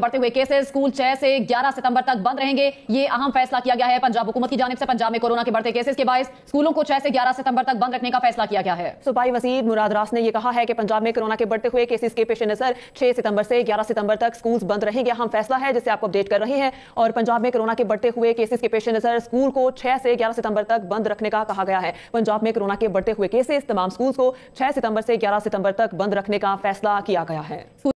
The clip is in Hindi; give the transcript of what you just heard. बढ़ते हुए केसेस स्कूल 6 से 11 सितंबर तक बंद रहेंगे। ये अहम फैसला किया गया है पंजाब हुकूमत की जानिब से। पंजाब में कोरोना के बढ़ते केसेस के बायस स्कूलों को 6 से 11 सितंबर तक बंद रखने का फैसला किया गया है। सूबाई वजीर मुरादरास ने यह कहा है कि पंजाब में कोरोना के बढ़ते हुए केसेस के पेश नजर 6 सितंबर से 11 सितंबर तक स्कूल बंद रहेंगे। अहम फैसला है जिसे आपको अपडेट कर रहे हैं। और पंजाब में कोरोना के बढ़ते हुए केसेस के पेश नजर स्कूल को 6 से 11 सितंबर तक बंद रखने का कहा गया है। पंजाब में कोरोना के बढ़ते हुए केसेस तमाम स्कूल को 6 सितंबर से 11 सितंबर तक बंद रखने का फैसला किया गया है।